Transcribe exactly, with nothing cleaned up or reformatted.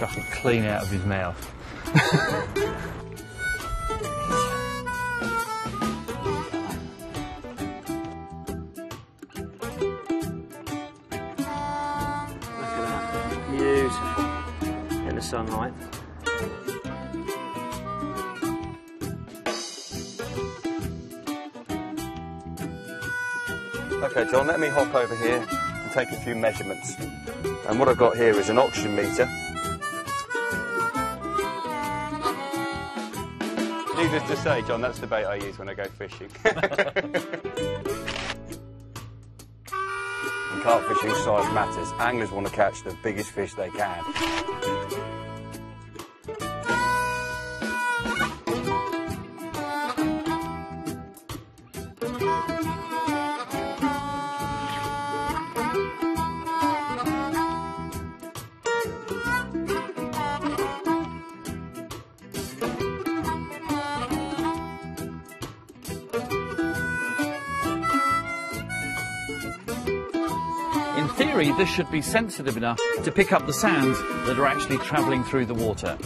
chocolate clean out of his mouth. Beautiful in the sunlight. Okay, John, let me hop over here and take a few measurements. And what I've got here is an oxygen meter. Needless to say, John, that's the bait I use when I go fishing. And carp fishing size matters. Anglers want to catch the biggest fish they can. In theory, this should be sensitive enough to pick up the sounds that are actually travelling through the water.